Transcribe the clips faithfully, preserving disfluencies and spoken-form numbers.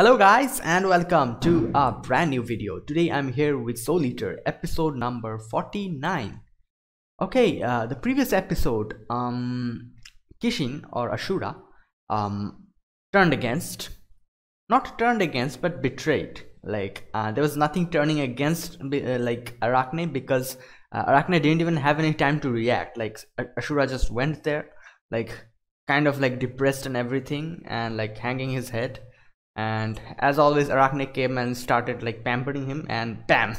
Hello guys and welcome to a brand new video. Today I'm here with Soul Eater episode number forty-nine. Okay, uh, the previous episode, um, Kishin or Ashura um, turned against, not turned against but betrayed. Like uh, there was nothing turning against uh, like Arachne, because uh, Arachne didn't even have any time to react. Like Ashura just went there, like kind of like depressed and everything, and like hanging his head. And as always, Arachne came and started like pampering him, and bam,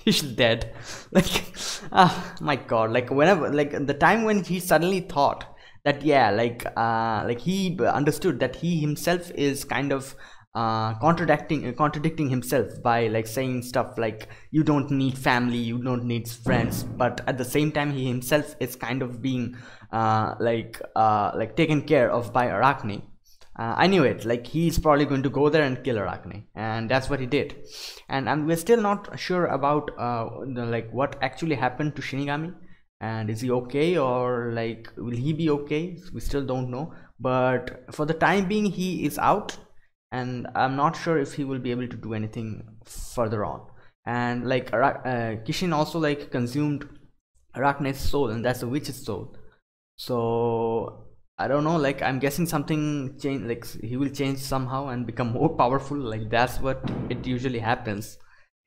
he's dead. Like, ah, my god! Like whenever, like the time when he suddenly thought that, yeah, like, uh, like he understood that he himself is kind of uh, contradicting, uh, contradicting himself by like saying stuff like, "You don't need family, you don't need friends," but at the same time, he himself is kind of being uh, like, uh, like taken care of by Arachne. Uh, I knew it, like he's probably going to go there and kill Arachne, and that's what he did. And, and we're still not sure about uh, the, like what actually happened to Shinigami, and is he okay, or like will he be okay? We still don't know, but for the time being he is out, and I'm not sure if he will be able to do anything further on. And like Ara uh, Kishin also like consumed Arachne's soul, and that's the witch's soul. So I don't know, like I'm guessing something change, like he will change somehow and become more powerful. Like that's what it usually happens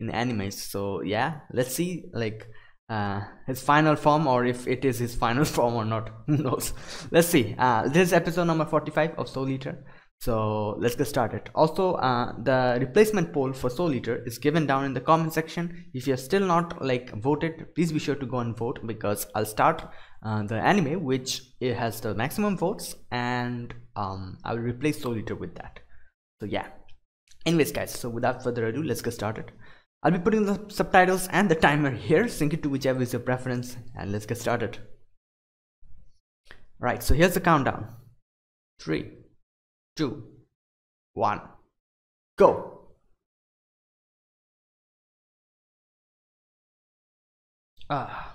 in animes. So yeah, let's see like uh, his final form, or if it is his final form or not, who knows. Let's see. Uh, this is episode number forty-five of Soul Eater, so let's get started. Also, uh, the replacement poll for Soul Eater is given down in the comment section. If you're still not like voted, please be sure to go and vote, because I'll start Uh, the anime which it has the maximum votes, and um, I will replace Soul Eater with that. So yeah, anyways guys, so without further ado, let's get started. I'll be putting the subtitles and the timer here, sync it to whichever is your preference, and let's get started. Right, so here's the countdown. Three, two, one, go! Ah.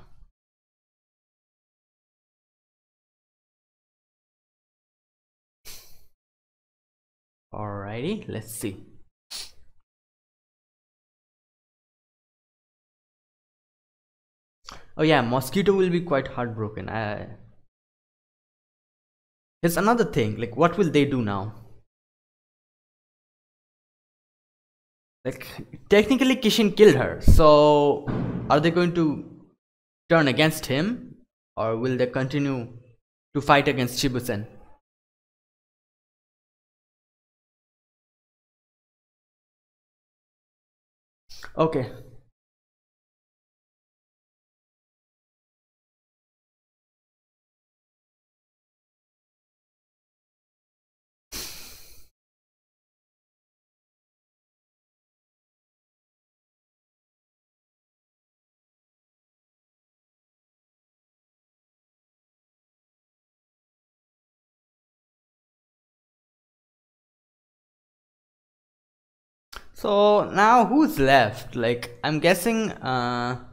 Alrighty, let's see. Oh yeah, Mosquito will be quite heartbroken. I... Here's another thing, like what will they do now? Like technically Kishin killed her, so are they going to turn against him, or will they continue to fight against Shibusen? Okay. So now who's left? Like I'm guessing uh,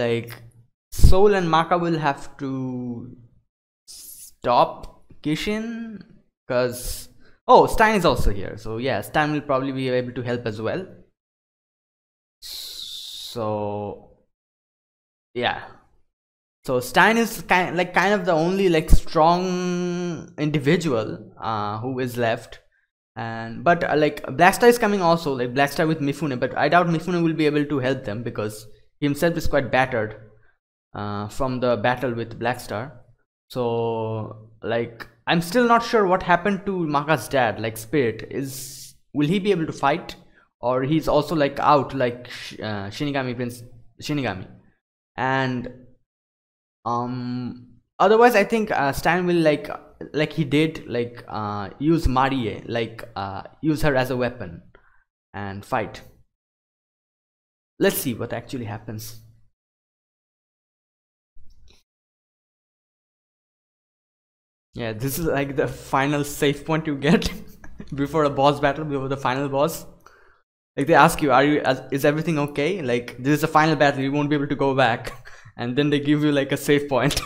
like Soul and Maka will have to stop Kishin, because oh, Stein is also here, so yeah, Stein will probably be able to help as well. So yeah, so Stein is kind like kind of the only like strong individual uh, who is left. And but uh, like Black Star is coming also, like Black Star with Mifune, but I doubt Mifune will be able to help them, because he himself is quite battered uh, from the battle with Black Star. So like I'm still not sure what happened to Maka's dad, like Spirit. Is will he be able to fight, or he's also like out like uh, Shinigami Prince Shinigami? And um otherwise I think uh, Stein will like like he did like uh use Marie, like uh use her as a weapon and fight. Let's see what actually happens. Yeah, this is like the final save point you get before a boss battle, before the final boss. Like they ask you, are you is everything okay, like this is the final battle, you won't be able to go back, and then they give you like a save point.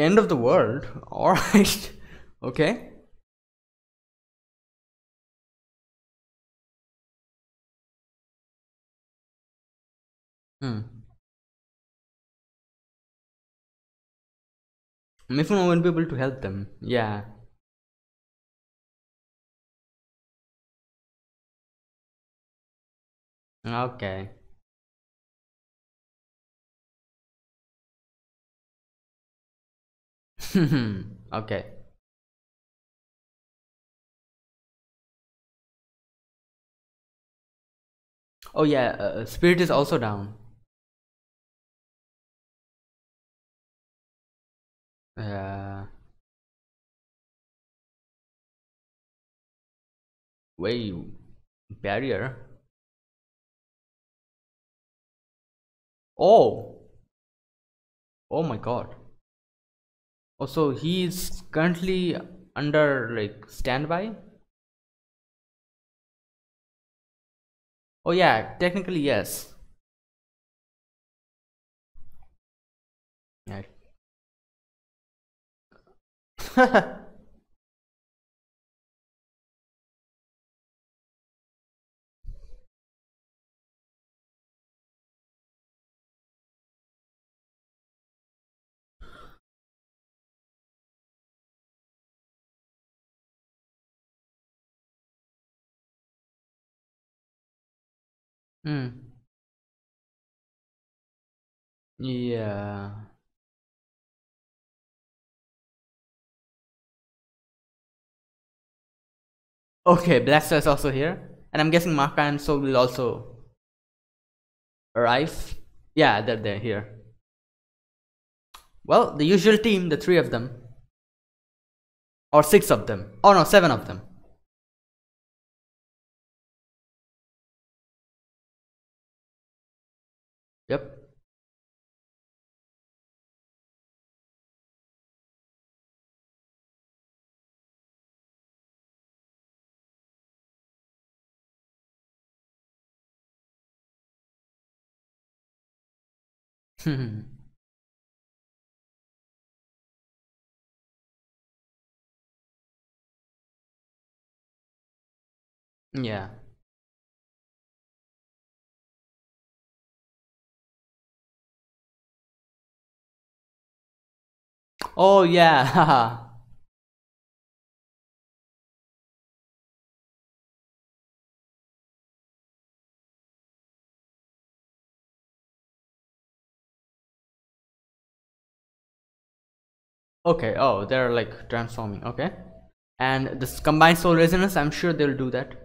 End of the world. Alright. Okay. Hmm. Mifune won't be able to help them. Yeah. Okay. Okay. Oh yeah, uh, Spirit is also down. Uh, way barrier. Oh, oh my God. Oh, so he is currently under like standby. Oh yeah, technically yes. Yeah. Hmm. Yeah. Okay, Black Star is also here, and I'm guessing Maka and Soul will also arrive. Yeah, they're, they're here. Well, the usual team, the three of them, or six of them. Oh no, seven of them. Yep. Hmm. Yeah. Oh yeah, haha. Okay, oh, they're like transforming, okay. And this combined soul resonance, I'm sure they'll do that.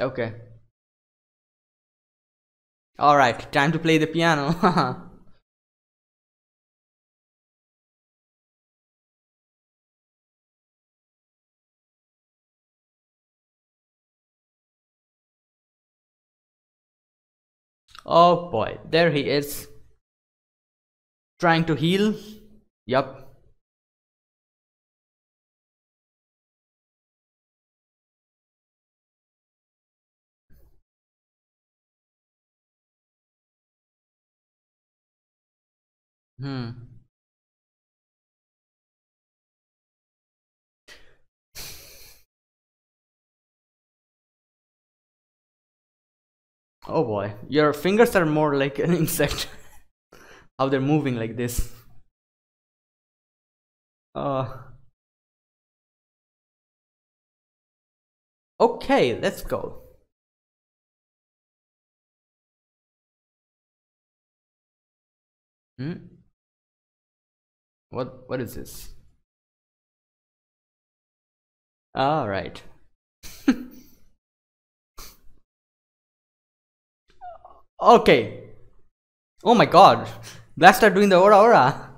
Okay. All right, time to play the piano. Oh boy, there he is. Trying to heal. Yup. Hmm. Oh boy, your fingers are more like an insect. How they're moving like this. Uh. Okay, let's go. Hmm. What what is this? All right. Okay. Oh my God. Black Star doing the aura aura.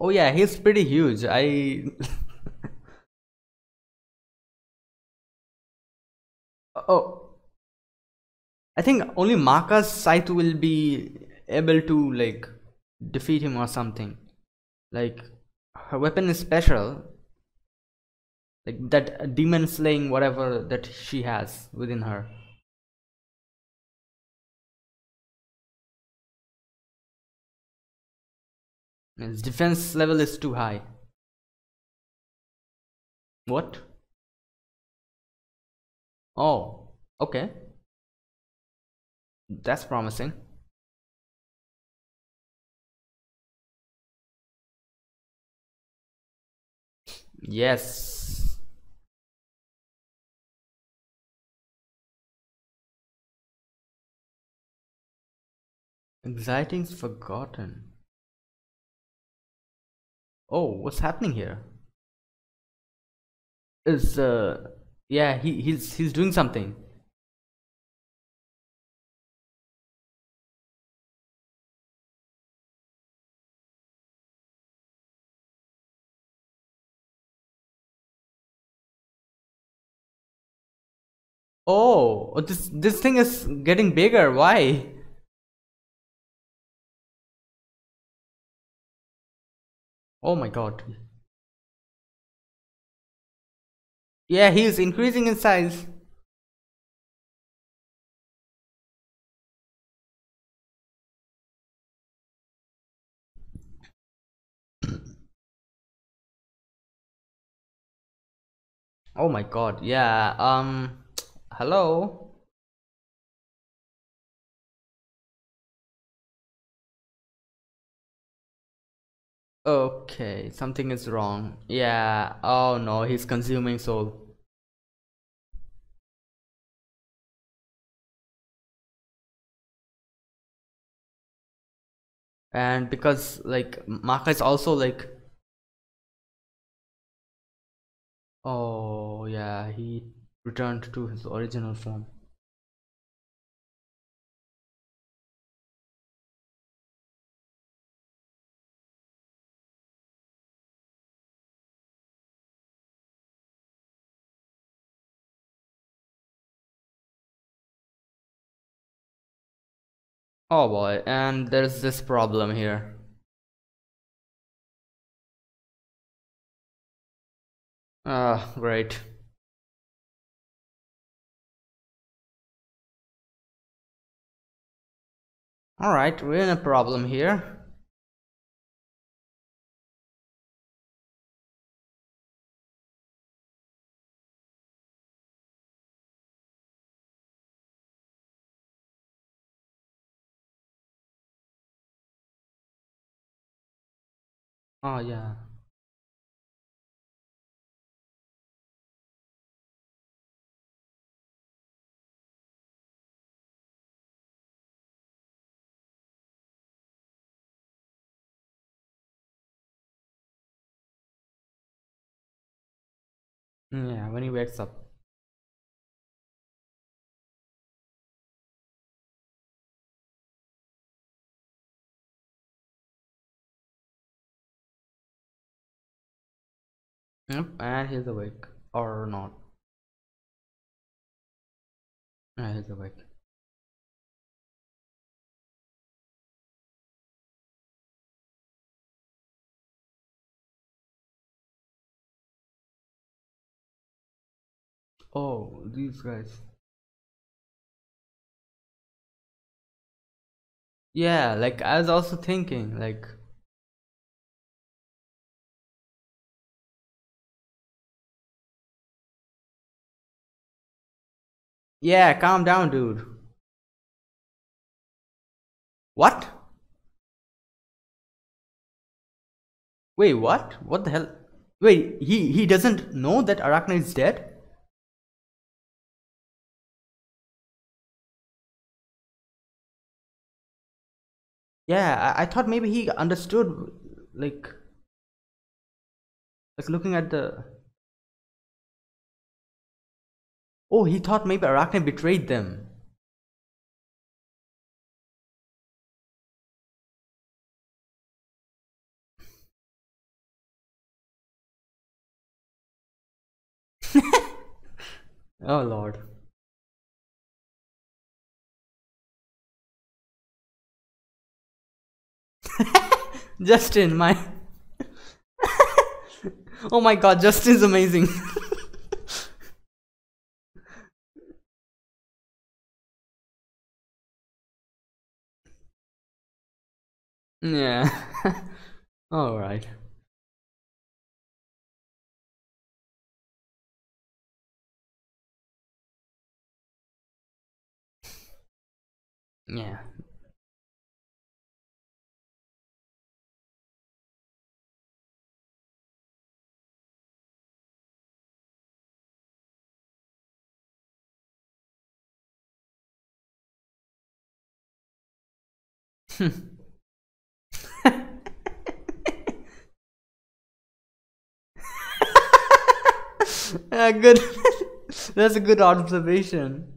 Oh yeah, he's pretty huge. I oh, I think only Maka's scythe will be able to like defeat him or something. Like her weapon is special, like that demon slaying whatever that she has within her. Its defense level is too high. What? Oh, okay. That's promising. Yes. Exciting's forgotten. Oh, what's happening here? Is uh yeah, he he's he's doing something. Oh, this this thing is getting bigger. Why? Oh my god. Yeah, he is increasing in size. Oh my god. Yeah, um hello. Okay, something is wrong. Yeah, oh no, he's consuming soul. And because like Maka is also like, oh yeah, he returned to his original form. Oh boy, and there's this problem here. Ah, uh, great. All right, we're in a problem here. Oh yeah. Yeah, when he wakes up. Yep, and he's awake or not. Yeah, he's awake. Oh, these guys. Yeah, like I was also thinking, like. Yeah, calm down, dude. What? Wait, what? What the hell? Wait, he he doesn't know that Arachne is dead? Yeah, I, I thought maybe he understood, like, like looking at the... Oh, he thought maybe Arachne betrayed them. Oh Lord. Justin, my oh my god, Justin's amazing. Yeah. All right. Yeah. Hmm. Uh, good. That's a good observation.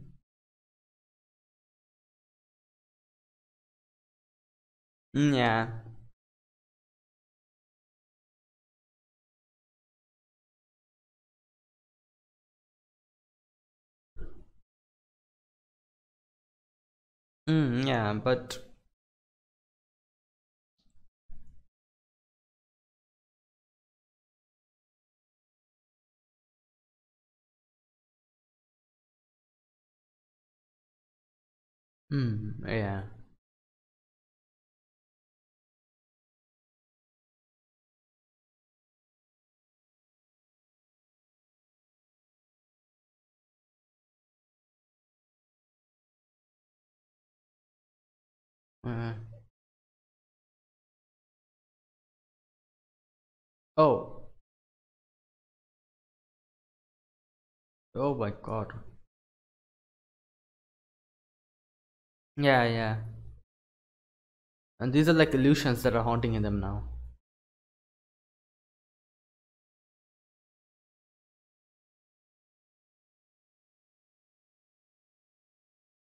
Mm, yeah. Mm, yeah, but mm, yeah. Uh, oh. Oh my god. Yeah, yeah. And these are like illusions that are haunting in them now.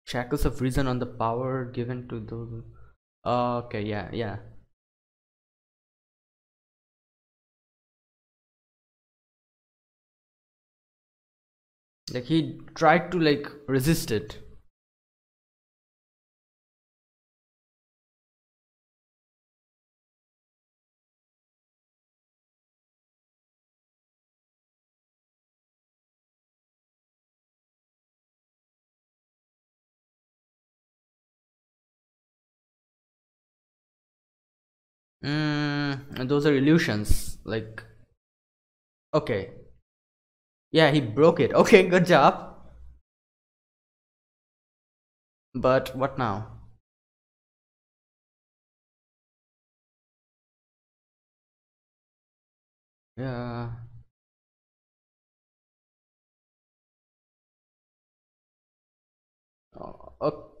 Shackles of reason on the power given to those. Okay, yeah, yeah. Like he tried to like resist it. Mm, and those are illusions, like, okay, yeah, he broke it. Okay, good job. But what now? Yeah. Oh, okay.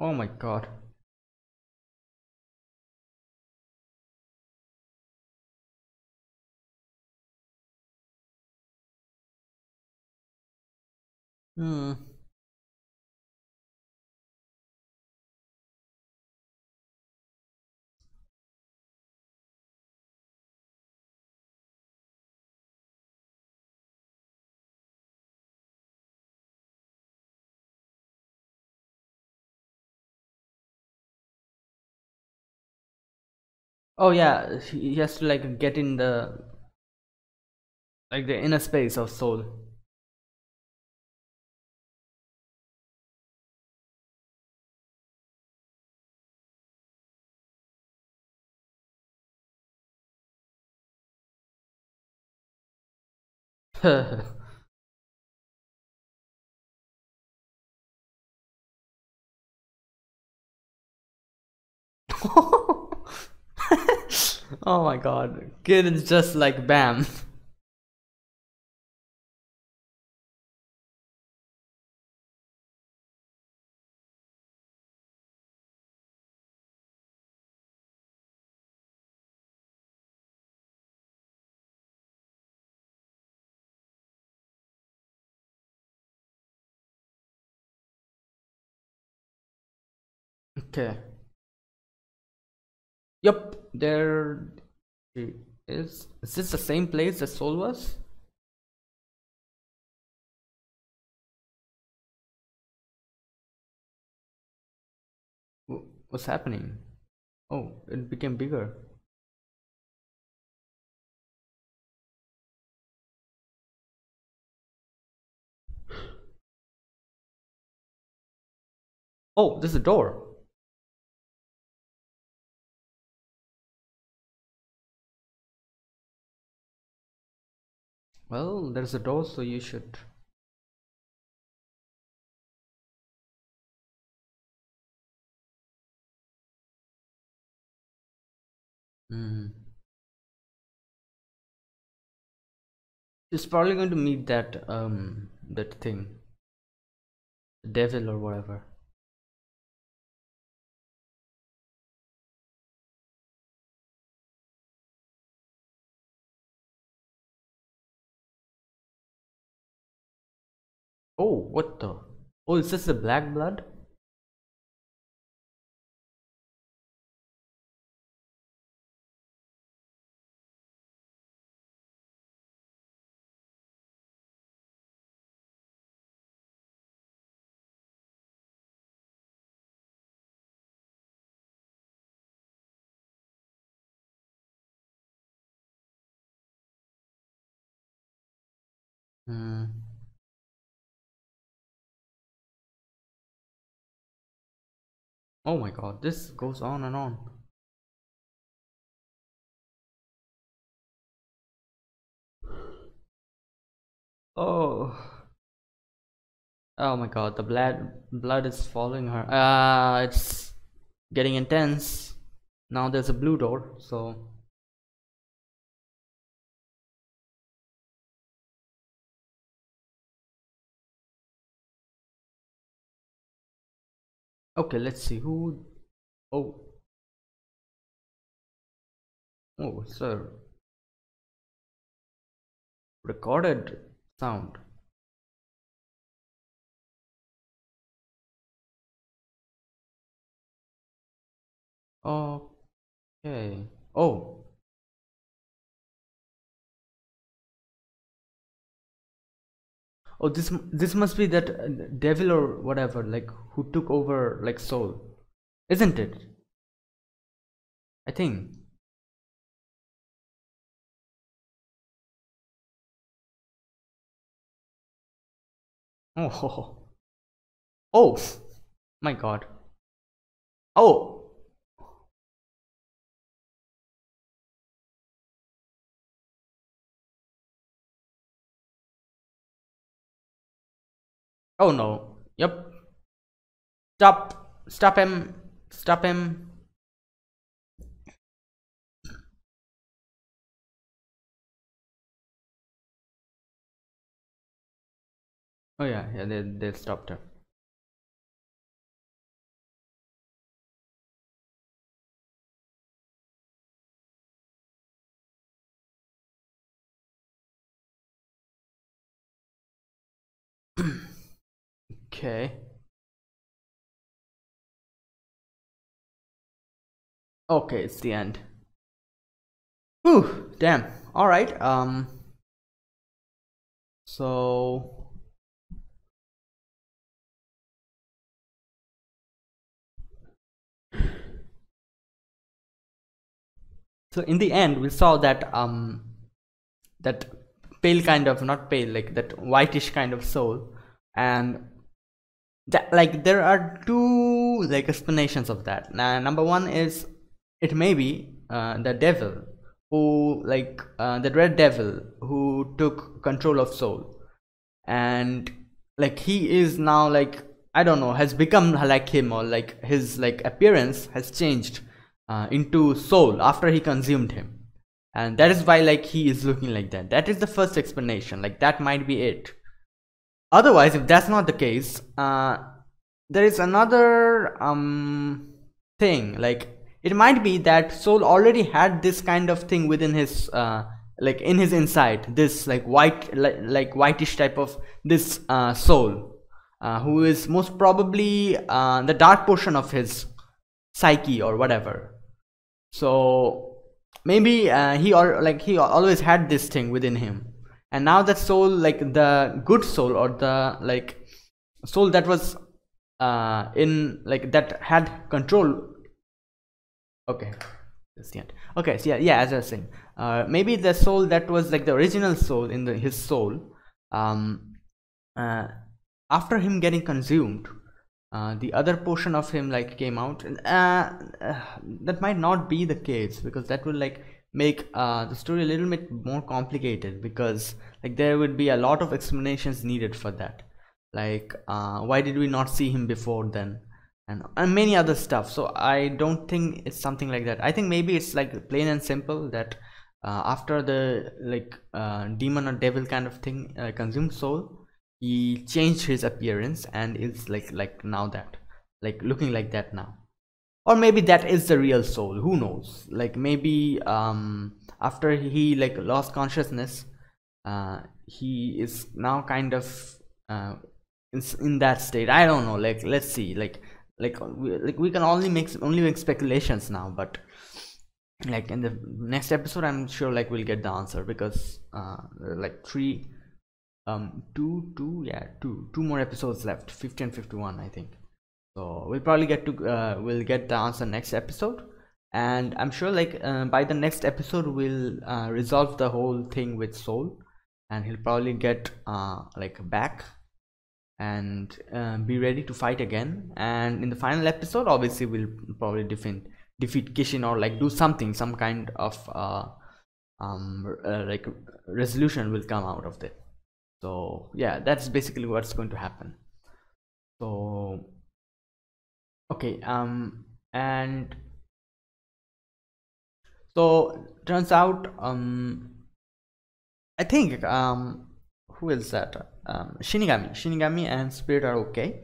Oh my god. Hmm. Oh yeah, he has to like get in the like the inner space of soul. Oh my god, Kid is just like bam. Okay. Yep, there. Is, is this the same place that Soul was? What's happening? Oh, it became bigger. Oh, there's a door. Well, there's a door, so you should. Mm. She's probably going to meet that um that thing, the devil or whatever. Oh, what the? Oh, is this the black blood? Hmm. Oh my god, this goes on and on. Oh. Oh my god, the blood blood is following her. Ah, uh, it's getting intense. Now there's a blue door, so okay, let's see who. Oh. Oh, sir. Recorded sound. Okay. Oh. Oh, this this must be that devil or whatever, like who took over like Soul, isn't it? I think. Oh, oh, my God. Oh. Oh no, yep. Stop, stop him, stop him. Oh yeah, yeah, they, they stopped her. Okay. Okay, it's the end. Whew, damn. All right. Um. So. So in the end, we saw that um, that pale kind of, not pale, like that whitish kind of soul, and. That, like, there are two like explanations of that. Now, number one is it may be uh, the devil who like uh, the red devil who took control of Soul, and like he is now like, I don't know, has become like him, or like his like appearance has changed uh, into Soul after he consumed him, and that is why like he is looking like that. That is the first explanation. Like that might be it. Otherwise, if that's not the case, uh, there is another um, thing. Like it might be that Soul already had this kind of thing within his, uh, like in his inside, this like white, like, like whitish type of this uh, soul, uh, who is most probably uh, the dark portion of his psyche or whatever. So maybe uh, he or like he always had this thing within him, and now that soul, like the good soul or the like soul that was uh, in like that had control. Okay, that's the end. Okay, so yeah, yeah, as I was saying, uh, maybe the soul that was like the original soul in the, his soul, um, uh, after him getting consumed, uh, the other portion of him like came out, and uh, uh, that might not be the case, because that will like make uh, the story a little bit more complicated, because like there would be a lot of explanations needed for that, like uh, why did we not see him before then? And, and many other stuff. So I don't think it's something like that. I think maybe it's like plain and simple that uh, after the like uh, demon or devil kind of thing uh, consumed soul, he changed his appearance and is like like now that like looking like that now. Or maybe that is the real soul, who knows? Like maybe um, after he like lost consciousness, uh, he is now kind of uh, in, in that state. I don't know, like let's see, like like we, like we can only make only make speculations now, but like in the next episode I'm sure like we'll get the answer, because uh like three um two two yeah two two more episodes left, fifty and fifty-one I think, so we'll probably get to uh we'll get the answer next episode, and I'm sure like uh, by the next episode we'll uh, resolve the whole thing with Soul, and he'll probably get uh like back and uh, be ready to fight again. And in the final episode obviously we'll probably defend, defeat Kishin, or like do something, some kind of uh, um, uh, like resolution will come out of it. So yeah, that's basically what's going to happen. So okay, um, and so turns out um, I think um, who is that? Um, Shinigami. Shinigami and Spirit are okay.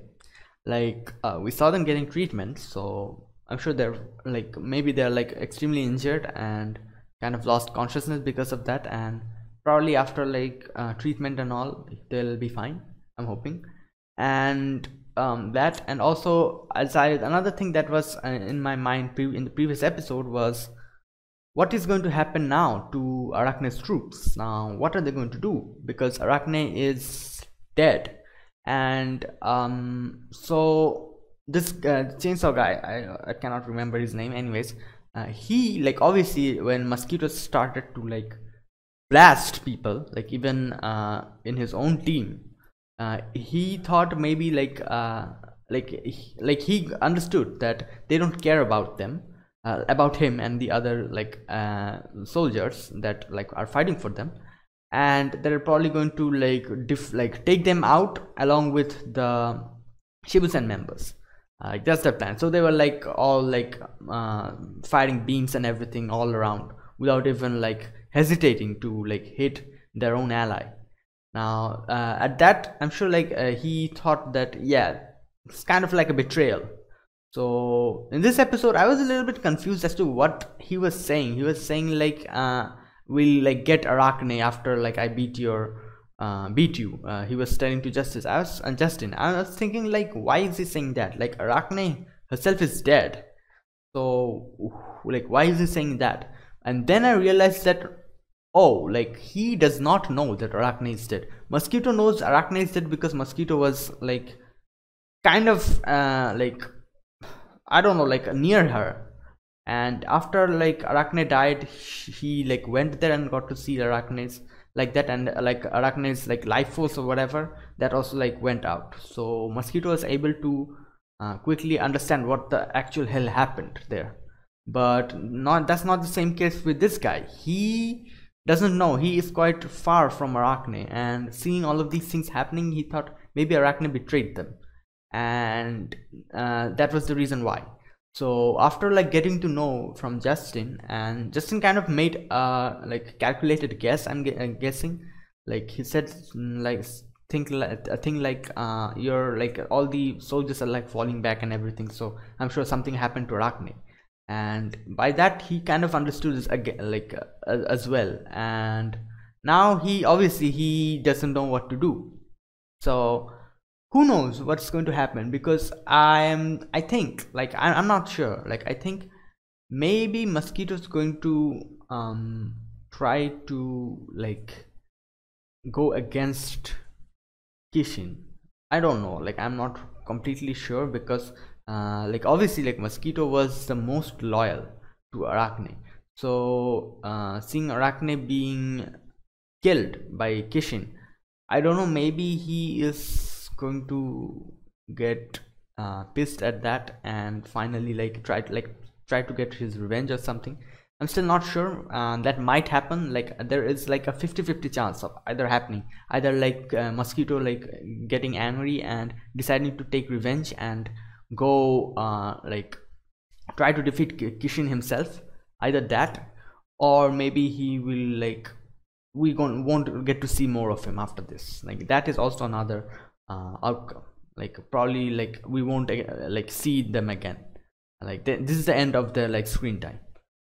Like uh, we saw them getting treatment, so I'm sure they're like maybe they're like extremely injured and kind of lost consciousness because of that, and probably after like uh, treatment and all they'll be fine, I'm hoping. And um, that, and also as I another thing that was uh, in my mind pre in the previous episode was what is going to happen now to Arachne's troops? Now, what are they going to do? Because Arachne is dead, and um, so this uh, chainsaw guy, I, I cannot remember his name. Anyways, uh, he like obviously when Mosquitoes started to like blast people, like even uh, in his own team, uh, he thought maybe like uh, like like he understood that they don't care about them. Uh, about him and the other like uh, soldiers that like are fighting for them, and they're probably going to like diff like take them out along with the Shibusen members. Uh, that's their plan. So they were like all like uh, firing beams and everything all around without even like hesitating to like hit their own ally. Now uh, at that, I'm sure like uh, he thought that yeah, it's kind of like a betrayal. So in this episode I was a little bit confused as to what he was saying. He was saying like uh, we'll like get Arachne after like I beat your uh, beat you uh, he was turning to Justice. I was and uh, Justin I was thinking like why is he saying that? Like Arachne herself is dead, so like why is he saying that? And then I realized that oh, like he does not know that Arachne is dead. Mosquito knows Arachne is dead because Mosquito was like kind of uh, like I don't know, like near her, and after like Arachne died, he like went there and got to see Arachne's like that, and like Arachne's like life force or whatever that also like went out. So Mosquito was able to uh, quickly understand what the actual hell happened there. But not that's not the same case with this guy. He doesn't know. He is quite far from Arachne, and seeing all of these things happening, he thought maybe Arachne betrayed them. And uh, that was the reason why. So after like getting to know from Justin, and Justin kind of made a uh, like calculated guess, I'm, gu I'm guessing, like he said like think like a thing like uh, you're like all the soldiers are like falling back and everything, so I'm sure something happened to Arachne, and by that he kind of understood this again like uh, as well, and now he obviously he doesn't know what to do. So who knows what's going to happen, because I'm I think like I'm not sure, like I think Maybe Mosquito's going to um try to like go against Kishin. I don't know, like I'm not completely sure, because uh like obviously like Mosquito was the most loyal to Arachne, so uh seeing Arachne being killed by Kishin, I don't know, maybe he is going to get uh pissed at that and finally like try to like try to get his revenge or something. I'm still not sure. Uh, that might happen. Like there is like a fifty fifty chance of either happening, either like uh, Mosquito like getting angry and deciding to take revenge and go uh, like try to defeat Kishin himself, either that, or maybe he will like we gon won't get to see more of him after this. Like that is also another uh, outcome. Like probably like we won't uh, like see them again. Like th this is the end of the like screen time.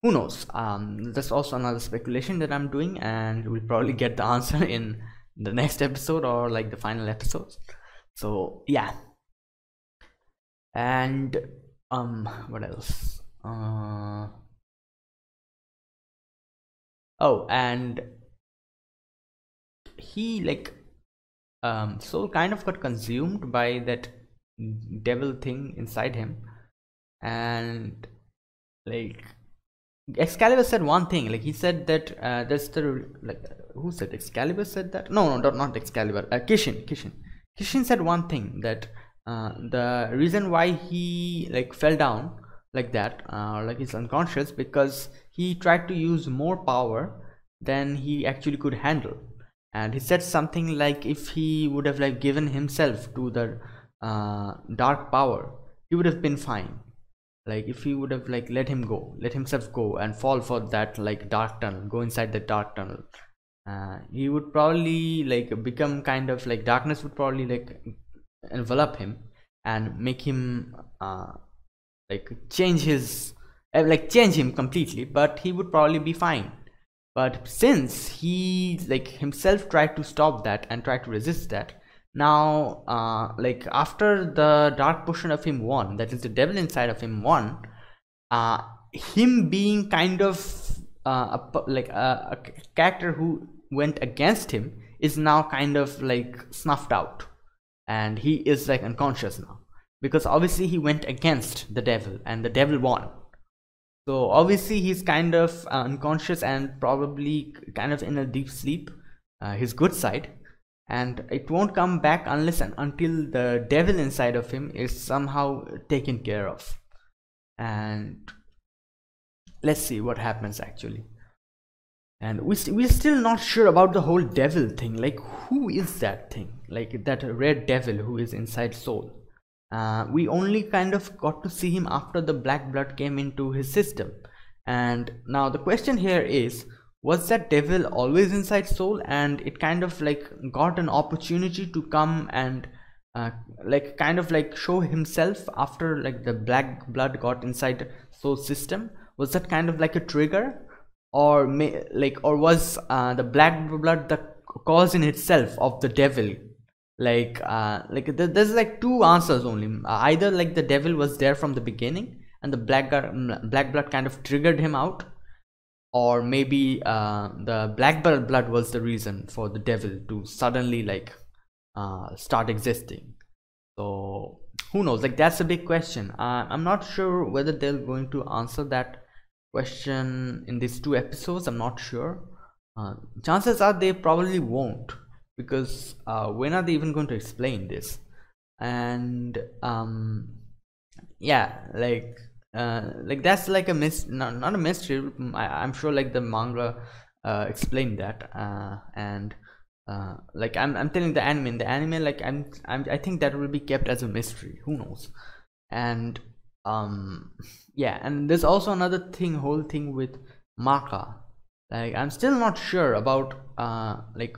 Who knows? Um, that's also another speculation that I'm doing, and we'll probably get the answer in the next episode or like the final episodes. So yeah. And um, what else? Uh, oh, and he like um, Soul kind of got consumed by that devil thing inside him, and like. Excalibur said one thing, like he said that uh, that's the like who said Excalibur said that no no not, not Excalibur uh, Kishin Kishin Kishin said one thing, that uh, the reason why he like fell down like that, uh, like he's unconscious, because he tried to use more power than he actually could handle, and he said something like if he would have like given himself to the uh, dark power, he would have been fine. Like if he would have like let him go, let himself go and fall for that like dark tunnel, go inside the dark tunnel, uh, he would probably like become kind of like darkness would probably like envelop him and make him uh, like change his like change him completely, but he would probably be fine. But since he like himself tried to stop that and tried to resist that, now uh like after the dark portion of him won, that is the devil inside of him won, uh him being kind of uh a, like a, a character who went against him is now kind of like snuffed out, and he is like unconscious now, because obviously he went against the devil and the devil won. So obviously he's kind of uh, unconscious and probably kind of in a deep sleep, uh, his good side, and it won't come back unless and until the devil inside of him is somehow taken care of. And let's see what happens actually. And we st we're still not sure about the whole devil thing, like who is that thing, like that red devil who is inside Soul. Uh, we only kind of got to see him after the black blood came into his system, and now the question here is, was that devil always inside Soul, and it kind of like got an opportunity to come and uh, like kind of like show himself after like the black blood got inside Soul's system? Was that kind of like a trigger, or may, like or was uh, the black blood the cause in itself of the devil? Like uh, like th there's like two answers only. Either like the devil was there from the beginning and the black black blood kind of triggered him out, or maybe uh, the black blood was the reason for the devil to suddenly like uh, start existing. So who knows? Like that's a big question. Uh, I'm not sure whether they're going to answer that question in these two episodes. I'm not sure. Uh, chances are they probably won't, because uh, when are they even going to explain this? And um, yeah, like. Uh, like that's like a mis no, not a mystery. I, I'm sure like the manga uh, explained that, uh, and uh, like I'm I'm telling the anime, in the anime like I'm, I'm I think that will be kept as a mystery. Who knows? And um yeah, and there's also another thing, whole thing with Maka. Like I'm still not sure about uh like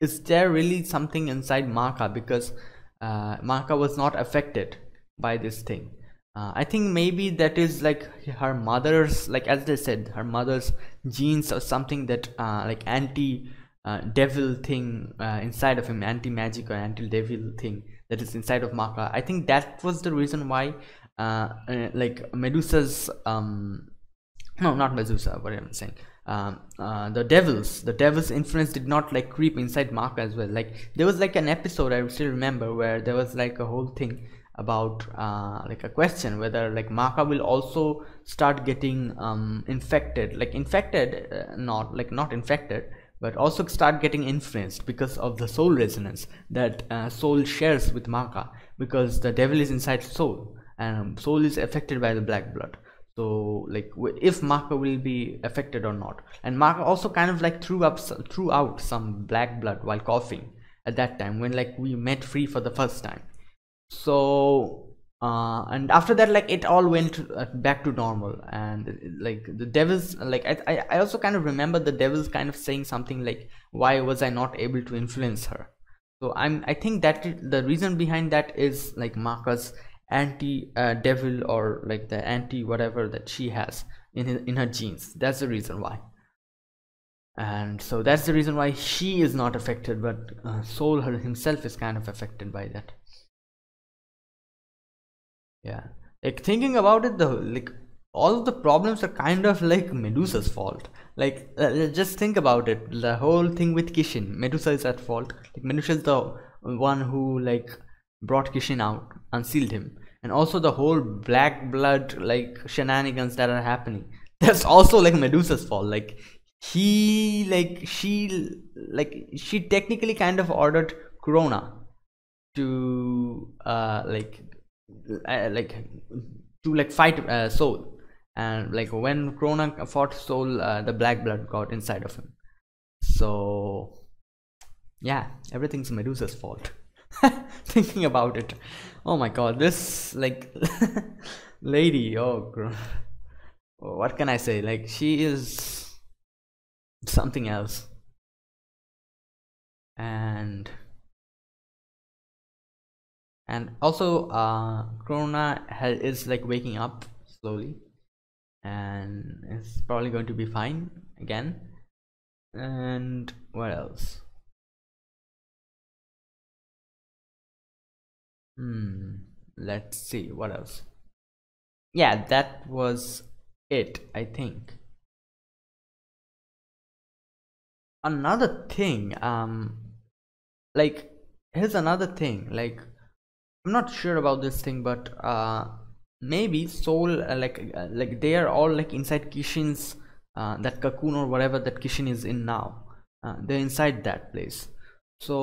is there really something inside Maka, because uh, Maka was not affected by this thing. Uh, I think maybe that is like her mother's, like as they said, her mother's genes or something, that uh, like anti uh, devil thing uh, inside of him, anti magic or anti devil thing that is inside of Maka. I think that was the reason why uh, like Medusa's um no not Medusa what am I saying um uh, the devils the devil's influence did not like creep inside Maka as well. Like there was like an episode I still remember where there was like a whole thing about uh like a question whether like Maka will also start getting um infected like infected uh, not like not infected but also start getting influenced because of the soul resonance that uh, soul shares with Maka, because the devil is inside soul and soul is affected by the black blood. So like if Maka will be affected or not, and Maka also kind of like threw up threw out some black blood while coughing at that time when like we met Free for the first time. So uh and after that like it all went uh, back to normal, and like the devils like I, I also kind of remember the devils kind of saying something like, why was I not able to influence her? So I'm I think that the reason behind that is like Maka's anti uh, devil or like the anti whatever that she has in his, in her genes. That's the reason why, and so that's the reason why she is not affected, but uh, Soul her himself is kind of affected by that. Yeah, like thinking about it, the like all of the problems are kind of like Medusa's fault. Like uh, just think about it, the whole thing with Kishin, Medusa is at fault. Like Medusa is the one who like brought Kishin out, unsealed him, and also the whole black blood like shenanigans that are happening, that's also like Medusa's fault. Like he like she like she technically kind of ordered Crona to uh like Uh, like to like fight uh, Soul, and like when Crona fought Soul, uh, the black blood got inside of him. So yeah, everything's Medusa's fault. Thinking about it, oh my god, this like lady, oh what can I say, like she is something else. And And also, uh, Crona has, is like waking up slowly, and it's probably going to be fine again. And what else? Hmm. Let's see what else. Yeah, that was it, I think. Another thing, um, like here's another thing, like. I'm not sure about this thing, but uh, maybe Soul uh, like uh, like they are all like inside Kishin's uh, that cocoon or whatever that Kishin is in now. Uh, they're inside that place. So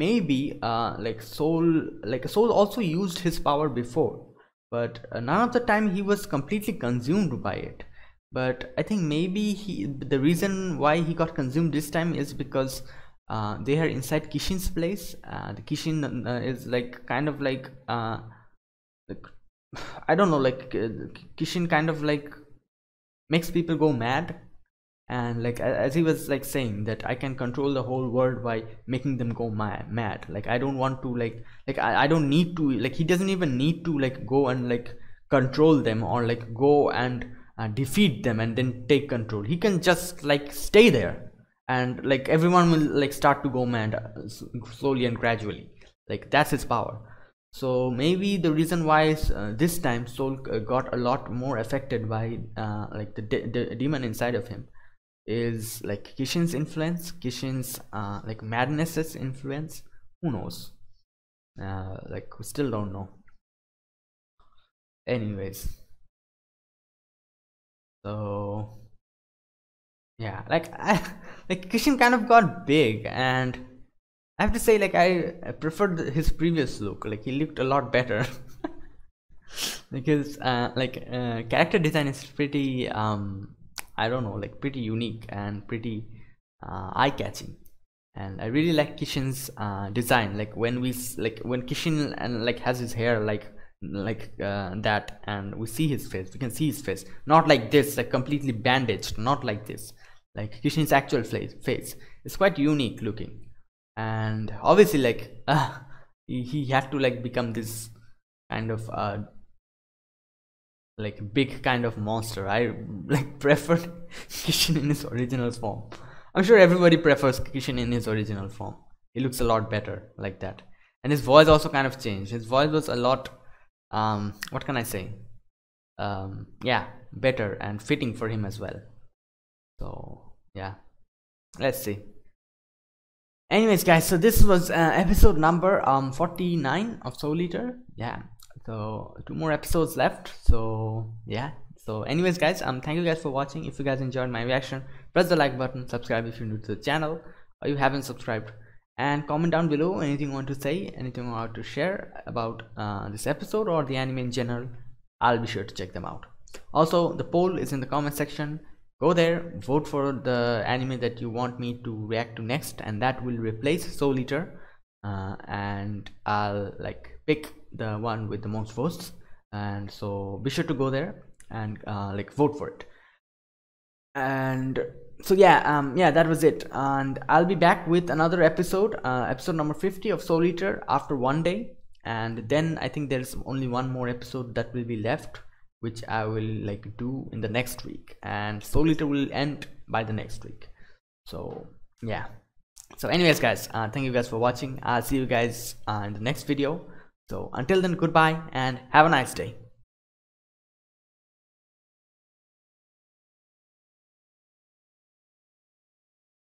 maybe uh, like Soul like Soul also used his power before, but uh, none of the time he was completely consumed by it. But I think maybe he the reason why he got consumed this time is because. Uh, they are inside Kishin's place. Uh, the Kishin uh, is like kind of like, uh, like I don't know, like uh, Kishin kind of like makes people go mad, and like as he was like saying that I can control the whole world by making them go mad. Mad. Like I don't want to like like I, I don't need to like he doesn't even need to like go and like control them or like go and uh, defeat them and then take control. He can just like stay there. And like everyone will like start to go mad slowly and gradually. Like that's his power. So maybe the reason why uh, this time Soul got a lot more affected by uh, like the de de demon inside of him is like Kishin's influence, Kishin's uh, like madness's influence. Who knows? Uh, like we still don't know. Anyways, so. Yeah, like I, like Kishin kind of got big, and I have to say like I, I preferred his previous look. Like he looked a lot better. Because uh, like uh, character design is pretty um I don't know, like pretty unique and pretty uh, eye catching, and I really like Kishin's uh, design. Like when we like when Kishin and like has his hair like like uh, that, and we see his face, we can see his face, not like this, like completely bandaged, not like this. Like Kishin's actual face is quite unique looking, and obviously like uh, he, he had to like become this kind of uh, like big kind of monster. I like preferred Kishin in his original form. I'm sure everybody prefers Kishin in his original form. He looks a lot better like that, and his voice also kind of changed. His voice was a lot um what can I say, um yeah, better and fitting for him as well. So yeah, let's see. Anyways guys, so this was uh, episode number um forty-nine of Soul Eater. Yeah, so two more episodes left. So yeah, so anyways guys, um thank you guys for watching. If you guys enjoyed my reaction, press the like button, subscribe if you're new to the channel or you haven't subscribed, and comment down below anything you want to say, anything you want to share about uh, this episode or the anime in general. I'll be sure to check them out. Also, the poll is in the comment section. Go there, vote for the anime that you want me to react to next, and that will replace Soul Eater, uh, and I'll like pick the one with the most votes. And so be sure to go there and uh, like vote for it. And so yeah, um yeah, that was it, and I'll be back with another episode, uh, episode number fifty of Soul Eater, after one day, and then I think there's only one more episode that will be left, which I will like do in the next week, and Soul Eater will end by the next week. So yeah, so anyways guys, uh, thank you guys for watching. I'll see you guys uh, in the next video. So until then, goodbye and have a nice day.